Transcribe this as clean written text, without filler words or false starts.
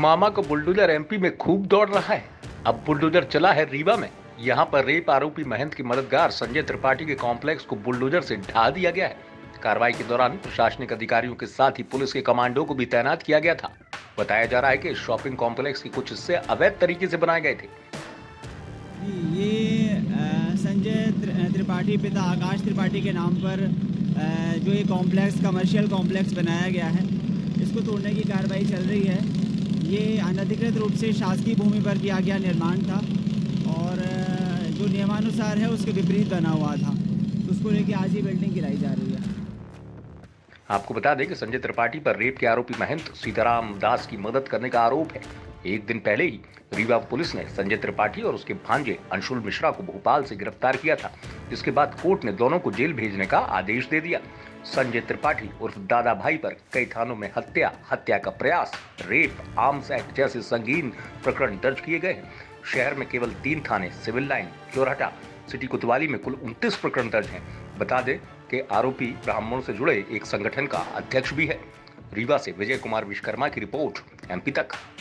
मामा का bulldozer MP में खूब दौड़ रहा है। अब बुलडोजर चला है रीवा में। यहाँ पर रेप आरोपी महंत के मददगार संजय त्रिपाठी के कॉम्प्लेक्स को बुलडोजर से ढा दिया गया है। कार्रवाई के दौरान प्रशासनिक अधिकारियों के साथ ही पुलिस के कमांडो को भी तैनात किया गया था। बताया जा रहा है कि शॉपिंग कॉम्प्लेक्स के कुछ हिस्से अवैध तरीके से बनाए गए थे। ये संजय त्रिपाठी पिता आकाश त्रिपाठी के नाम पर जो ये कॉम्प्लेक्स कमर्शियल कॉम्प्लेक्स बनाया गया है, इसको तोड़ने की कार्रवाई चल रही है। ये अनधिकृत रूप से शासकीय भूमि पर किया गया निर्माण था और जो नियमानुसार है उसके विपरीत बना हुआ था, उसको लेके आज ही बिल्डिंग गिराई जा रही है। आपको बता दें कि संजय त्रिपाठी पर रेप के आरोपी महंत सीताराम दास की मदद करने का आरोप है। एक दिन पहले ही रीवा पुलिस ने संजय त्रिपाठी और उसके भांजे अंशुल मिश्रा को भोपाल से गिरफ्तार किया था। इसके बाद कोर्ट ने दोनों को जेल भेजने का आदेश दे दिया। संजय त्रिपाठी उर्फ दादा भाई पर कई थानों में हत्या का प्रयास, रेप, आर्म्स एक्ट जैसे संगीन प्रकरण दर्ज किए गए हैं। शहर में केवल 3 थाने civil line, Chorhata, city Kotwali में कुल 29 प्रकरण दर्ज हैं। बता दें कि आरोपी ब्राह्मणों से जुड़े एक संगठन का अध्यक्ष भी है। रीवा से विजय कुमार विश्वकर्मा की रिपोर्ट एमपी तक।